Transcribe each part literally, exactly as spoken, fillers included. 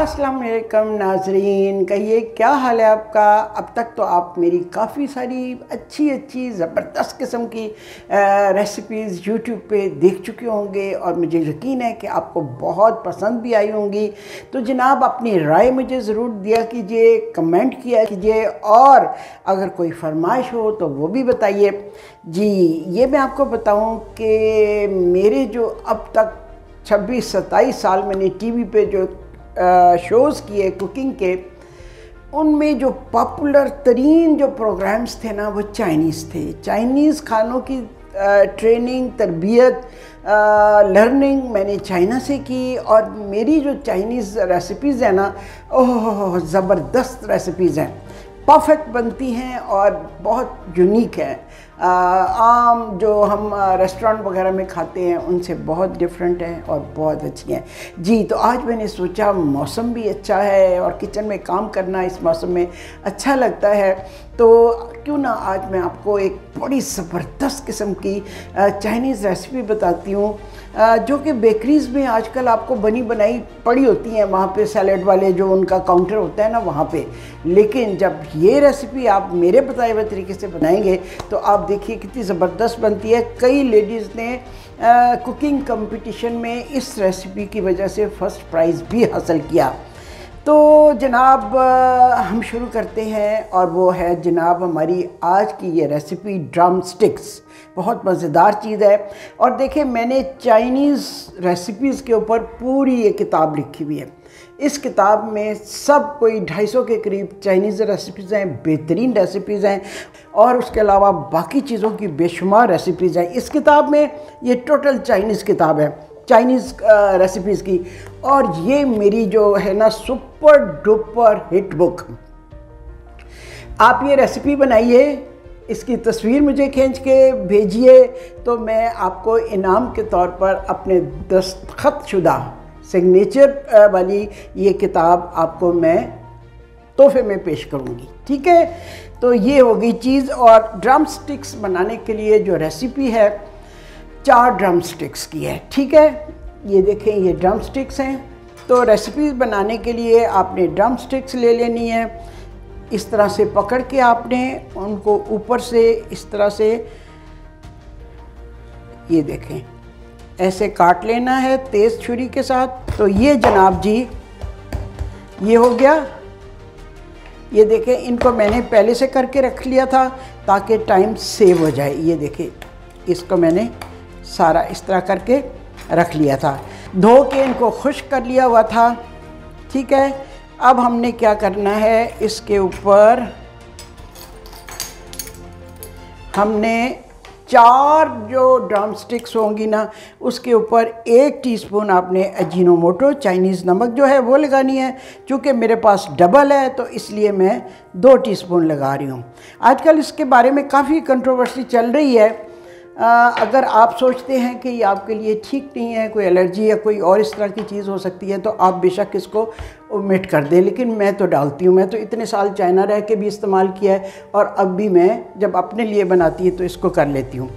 अस्सलाम वालेकुम नाजरीन, कहिए क्या हाल है आपका। अब तक तो आप मेरी काफ़ी सारी अच्छी अच्छी ज़बरदस्त किस्म की रेसिपीज़ यूट्यूब पे देख चुके होंगे और मुझे यकीन है कि आपको बहुत पसंद भी आई होंगी। तो जनाब अपनी राय मुझे ज़रूर दिया कीजिए, कमेंट किया कीजिए और अगर कोई फरमाइश हो तो वो भी बताइए जी। ये मैं आपको बताऊं कि मेरे जो अब तक छब्बीस सत्ताईस साल मैंने टीवी पे जो शोज़ किए कुकिंग के, उनमें जो पॉपुलर तरीन जो प्रोग्राम्स थे ना वो चाइनीज़ थे। चाइनीज़ खानों की ट्रेनिंग तरबियत लर्निंग मैंने चाइना से की और मेरी जो चाइनीज़ रेसिपीज़ हैं ना, ओह ज़बरदस्त रेसिपीज़ हैं, परफेक्ट बनती हैं और बहुत यूनिक है। आम जो हम रेस्टोरेंट वगैरह में खाते हैं उनसे बहुत डिफरेंट हैं और बहुत अच्छी हैं जी। तो आज मैंने सोचा मौसम भी अच्छा है और किचन में काम करना इस मौसम में अच्छा लगता है, तो क्यों ना आज मैं आपको एक बड़ी ज़बरदस्त किस्म की चाइनीज़ रेसिपी बताती हूँ जो कि बेकरीज़ में आजकल आपको बनी बनाई पड़ी होती हैं, वहाँ पे सैलेड वाले जो उनका काउंटर होता है ना वहाँ पे। लेकिन जब ये रेसिपी आप मेरे बताए हुए तरीके से बनाएंगे तो आप देखिए कितनी ज़बरदस्त बनती है। कई लेडीज़ ने आ, कुकिंग कंपटीशन में इस रेसिपी की वजह से फ़र्स्ट प्राइज़ भी हासिल किया। तो जनाब हम शुरू करते हैं और वो है जनाब हमारी आज की ये रेसिपी ड्रम स्टिक्स। बहुत मज़ेदार चीज़ है और देखें मैंने चाइनीज़ रेसिपीज़ के ऊपर पूरी ये किताब लिखी हुई है। इस किताब में सब कोई ढाई सौ के करीब चाइनीज़ रेसिपीज़ हैं, बेहतरीन रेसिपीज़ हैं और उसके अलावा बाकी चीज़ों की बेशुमार रेसिपीज़ हैं। इस किताब में ये टोटल चाइनीज़ किताब है, चाइनीज़ रेसिपीज़ की, और ये मेरी जो है ना सुपर डुपर हिट बुक। आप ये रेसिपी बनाइए, इसकी तस्वीर मुझे खींच के भेजिए तो मैं आपको इनाम के तौर पर अपने दस्तखत शुदा सिग्नेचर वाली ये किताब आपको मैं तोहफे में पेश करूँगी, ठीक है। तो ये होगी चीज़। और ड्रम स्टिक्स बनाने के लिए जो रेसिपी है चार ड्रम स्टिक्स की है, ठीक है। ये देखें ये ड्रम स्टिक्स हैं। तो रेसिपी बनाने के लिए आपने ड्रम स्टिक्स ले लेनी है, इस तरह से पकड़ के आपने उनको ऊपर से इस तरह से ये देखें ऐसे काट लेना है तेज़ छुरी के साथ। तो ये जनाब जी ये हो गया। ये देखें इनको मैंने पहले से करके रख लिया था ताकि टाइम सेव हो जाए। ये देखें इसको मैंने सारा इस तरह करके रख लिया था, धो के इनको खुश कर लिया हुआ था, ठीक है। अब हमने क्या करना है, इसके ऊपर हमने चार जो ड्रम स्टिक्स होंगी ना उसके ऊपर एक टीस्पून आपने अजीनोमोटो चाइनीज़ नमक जो है वो लगानी है। चूँकि मेरे पास डबल है तो इसलिए मैं दो टीस्पून लगा रही हूँ। आजकल इसके बारे में काफ़ी कंट्रोवर्सी चल रही है। आ, अगर आप सोचते हैं कि ये आपके लिए ठीक नहीं है, कोई एलर्जी या कोई और इस तरह की चीज़ हो सकती है, तो आप बेशक इसको ओमिट कर दें। लेकिन मैं तो डालती हूँ, मैं तो इतने साल चाइना रह के भी इस्तेमाल किया है और अब भी मैं जब अपने लिए बनाती हूँ तो इसको कर लेती हूँ।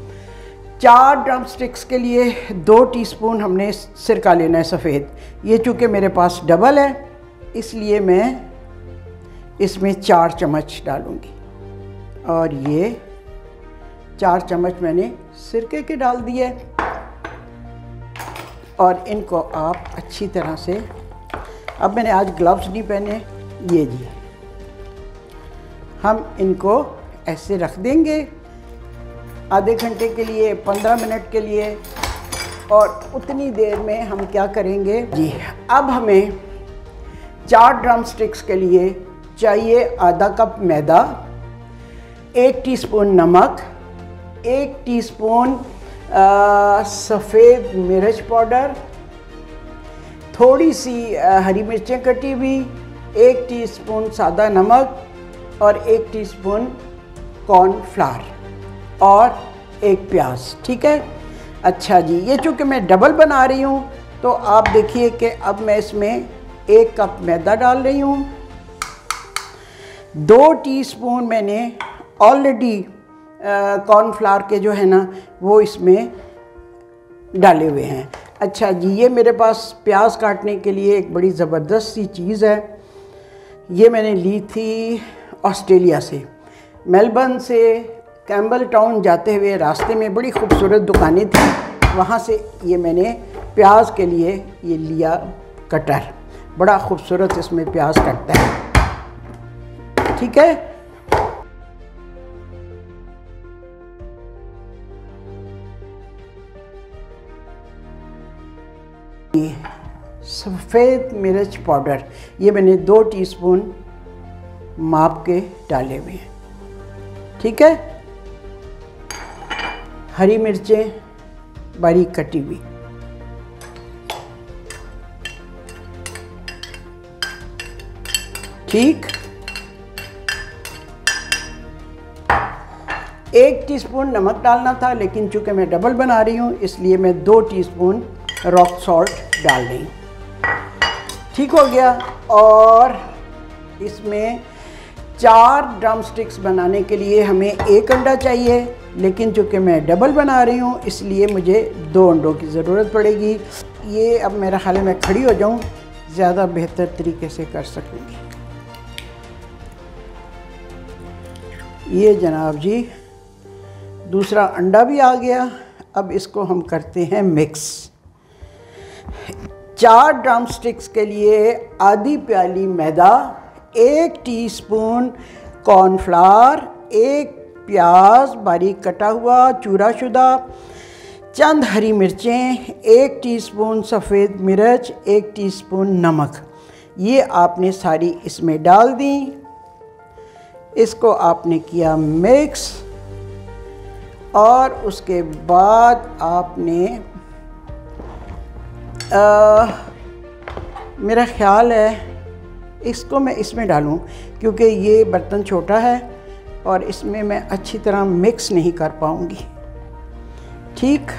चार ड्रम स्टिक्स के लिए दो टीस्पून हमने सिरका लेना है सफ़ेद। ये चूँकि मेरे पास डबल है इसलिए मैं इसमें चार चम्मच डालूँगी और ये चार चम्मच मैंने सिरके के डाल दिए और इनको आप अच्छी तरह से, अब मैंने आज ग्लव्स नहीं पहने, ये जी हम इनको ऐसे रख देंगे आधे घंटे के लिए, पंद्रह मिनट के लिए। और उतनी देर में हम क्या करेंगे जी, अब हमें चार ड्रम स्टिक्स के लिए चाहिए आधा कप मैदा, एक टीस्पून नमक, एक टीस्पून सफ़ेद मिर्च पाउडर, थोड़ी सी आ, हरी मिर्चें कटी हुई, एक टीस्पून सादा नमक और एक टीस्पून कॉर्न फ्लावर और एक प्याज, ठीक है। अच्छा जी, ये चूँकि मैं डबल बना रही हूँ तो आप देखिए कि अब मैं इसमें एक कप मैदा डाल रही हूँ। दो टीस्पून मैंने ऑलरेडी कॉर्नफ्लावर के जो है ना वो इसमें डाले हुए हैं। अच्छा जी, ये मेरे पास प्याज काटने के लिए एक बड़ी ज़बरदस्त सी चीज़ है। ये मैंने ली थी ऑस्ट्रेलिया से, मेलबर्न से कैम्बल टाउन जाते हुए रास्ते में बड़ी खूबसूरत दुकानें थी, वहाँ से ये मैंने प्याज के लिए ये लिया कटर। बड़ा खूबसूरत इसमें प्याज कटता है, ठीक है। सफ़ेद मिर्च पाउडर ये मैंने दो टीस्पून माप के डाले हुए हैं, ठीक है। हरी मिर्चें बारीक कटी हुई, ठीक। एक टीस्पून नमक डालना था, लेकिन चूंकि मैं डबल बना रही हूँ इसलिए मैं दो टीस्पून रॉक सॉल्ट डाल रही हूँ, ठीक हो गया। और इसमें चार ड्रमस्टिक्स बनाने के लिए हमें एक अंडा चाहिए, लेकिन चूँकि मैं डबल बना रही हूँ इसलिए मुझे दो अंडों की ज़रूरत पड़ेगी। ये अब मेरा ख्याल है मैं खड़ी हो जाऊँ, ज़्यादा बेहतर तरीके से कर सकूँगी। ये जनाब जी दूसरा अंडा भी आ गया। अब इसको हम करते हैं मिक्स। चार ड्रमस्टिक्स के लिए आधी प्याली मैदा, एक टीस्पून कॉर्नफ्लावर, एक प्याज बारीक कटा हुआ चूराशुदा, चंद हरी मिर्चें, एक टीस्पून सफ़ेद मिर्च, एक टीस्पून नमक, ये आपने सारी इसमें डाल दी। इसको आपने किया मिक्स और उसके बाद आपने आ, मेरा ख़्याल है इसको मैं इसमें डालूं क्योंकि ये बर्तन छोटा है और इसमें मैं अच्छी तरह मिक्स नहीं कर पाऊंगी, ठीक।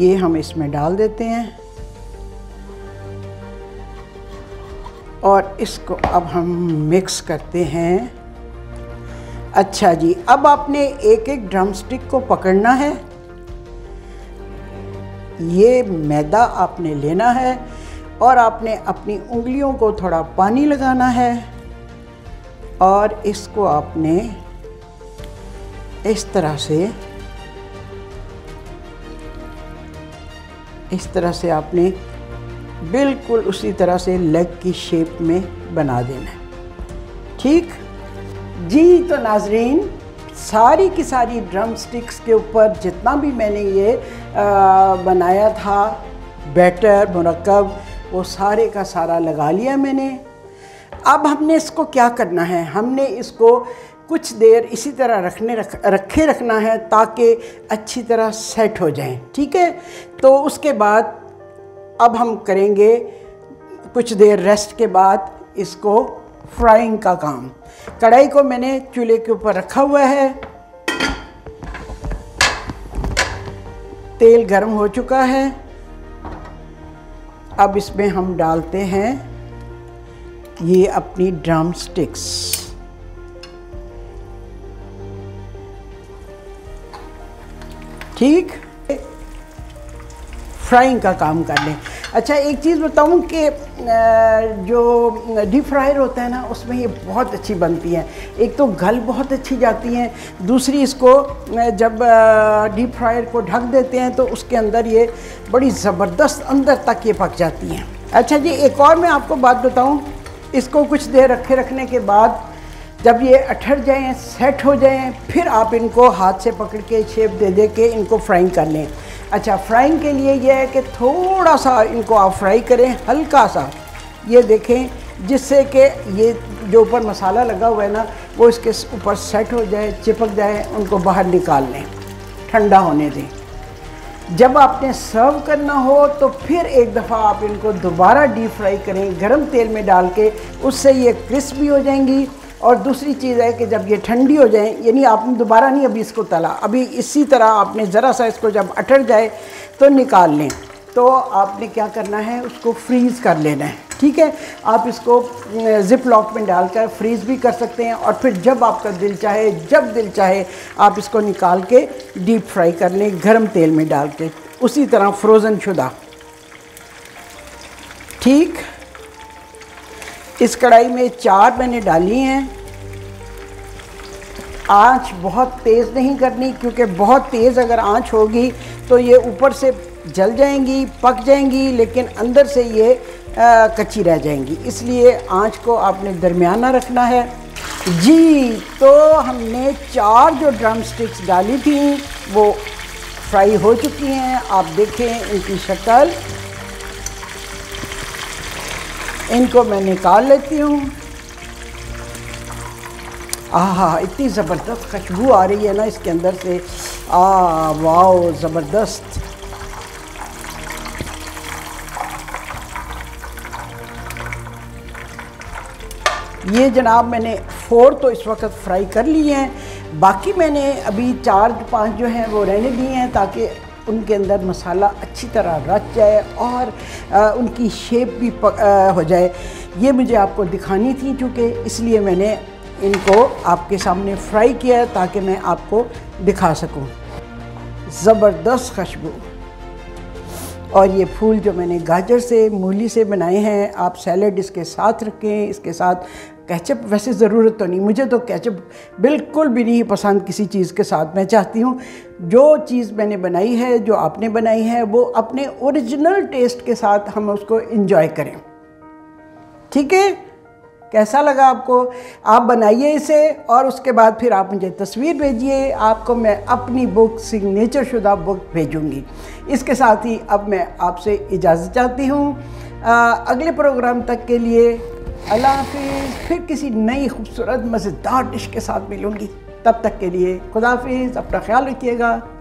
ये हम इसमें डाल देते हैं और इसको अब हम मिक्स करते हैं। अच्छा जी, अब आपने एक एक ड्रमस्टिक को पकड़ना है। ये मैदा आपने लेना है और आपने अपनी उंगलियों को थोड़ा पानी लगाना है और इसको आपने इस तरह से इस तरह से आपने बिल्कुल उसी तरह से लेग की शेप में बना देना है, ठीक जी। तो नाज़रीन, सारी की सारी ड्रम स्टिक्स के ऊपर जितना भी मैंने ये आ, बनाया था बैटर मुरक्कब, वो सारे का सारा लगा लिया मैंने। अब हमने इसको क्या करना है, हमने इसको कुछ देर इसी तरह रखने रख रखे रखना है ताकि अच्छी तरह सेट हो जाए, ठीक है। तो उसके बाद अब हम करेंगे कुछ देर रेस्ट के बाद इसको फ्राइंग का काम। कढ़ाई को मैंने चूल्हे के ऊपर रखा हुआ है, तेल गर्म हो चुका है। अब इसमें हम डालते हैं ये अपनी ड्रम स्टिक्स, ठीक, फ्राइंग का काम कर लें। अच्छा, एक चीज़ बताऊं कि जो डीप फ्रायर होता है ना उसमें ये बहुत अच्छी बनती है। एक तो गल बहुत अच्छी जाती है, दूसरी इसको जब डीप फ्रायर को ढक देते हैं तो उसके अंदर ये बड़ी ज़बरदस्त अंदर तक ये पक जाती हैं। अच्छा जी, एक और मैं आपको बात बताऊं, इसको कुछ देर रखे रखने के बाद जब ये अठर जाएँ, सेट हो जाएँ, फिर आप इनको हाथ से पकड़ के शेप दे दे के इनको फ्राइंग कर लें। अच्छा, फ्राइंग के लिए यह है कि थोड़ा सा इनको आप फ्राई करें, हल्का सा, ये देखें, जिससे कि ये जो ऊपर मसाला लगा हुआ है ना वो इसके ऊपर सेट हो जाए, चिपक जाए, उनको बाहर निकाल लें, ठंडा होने दें। जब आपने सर्व करना हो तो फिर एक दफ़ा आप इनको दोबारा डीप फ्राई करें गर्म तेल में डाल के, उससे ये क्रिस्पी हो जाएंगी। और दूसरी चीज़ है कि जब ये ठंडी हो जाए, यानी आपने दोबारा नहीं अभी इसको तला, अभी इसी तरह आपने ज़रा सा इसको जब अटर जाए तो निकाल लें। तो आपने क्या करना है, उसको फ्रीज़ कर लेना है, ठीक है। आप इसको ज़िप लॉक में डालकर फ्रीज़ भी कर सकते हैं और फिर जब आपका दिल चाहे, जब दिल चाहे आप इसको निकाल के डीप फ्राई कर लें गर्म तेल में डाल के। उसी तरह फ्रोज़न शुदा। ठीक, इस कढ़ाई में चार मैंने डाली हैं। आँच बहुत तेज़ नहीं करनी, क्योंकि बहुत तेज़ अगर आँच होगी तो ये ऊपर से जल जाएंगी, पक जाएंगी, लेकिन अंदर से ये आ, कच्ची रह जाएंगी, इसलिए आँच को आपने दरमियाना रखना है। जी, तो हमने चार जो ड्रम स्टिक्स डाली थी वो फ्राई हो चुकी हैं। आप देखें इनकी शक्ल, इनको मैं निकाल लेती हूँ। आहा, इतनी ज़बरदस्त खुशबू आ रही है ना इसके अंदर से। आ वाओ, ज़बरदस्त। ये जनाब मैंने फोर तो इस वक्त फ्राई कर लिए हैं, बाकी मैंने अभी चार पांच जो हैं वो रहने दिए हैं ताकि उनके अंदर मसाला अच्छी तरह रच जाए और आ, उनकी शेप भी पक, आ, हो जाए। ये मुझे आपको दिखानी थी चूँकि, इसलिए मैंने इनको आपके सामने फ्राई किया है ताकि मैं आपको दिखा सकूं। ज़बरदस्त खुशबू। और ये फूल जो मैंने गाजर से, मूली से बनाए हैं, आप सैलेड इसके साथ रखें, इसके साथ केचप वैसे ज़रूरत तो नहीं, मुझे तो केचप बिल्कुल भी नहीं पसंद किसी चीज़ के साथ। मैं चाहती हूँ जो चीज़ मैंने बनाई है, जो आपने बनाई है, वो अपने ओरिजिनल टेस्ट के साथ हम उसको एंजॉय करें। ठीक है, कैसा लगा आपको? आप बनाइए इसे और उसके बाद फिर आप मुझे तस्वीर भेजिए। आपको मैं अपनी बुक, सिग्नेचर शुदा बुक भेजूँगी। इसके साथ ही अब मैं आपसे इजाज़त चाहती हूँ। अगले प्रोग्राम तक के लिए अल्लाह हाफिज़। फिर किसी नई खूबसूरत मज़ेदार डिश के साथ मिलूँगी। तब तक के लिए खुदा हाफिज़, अपना ख्याल रखिएगा।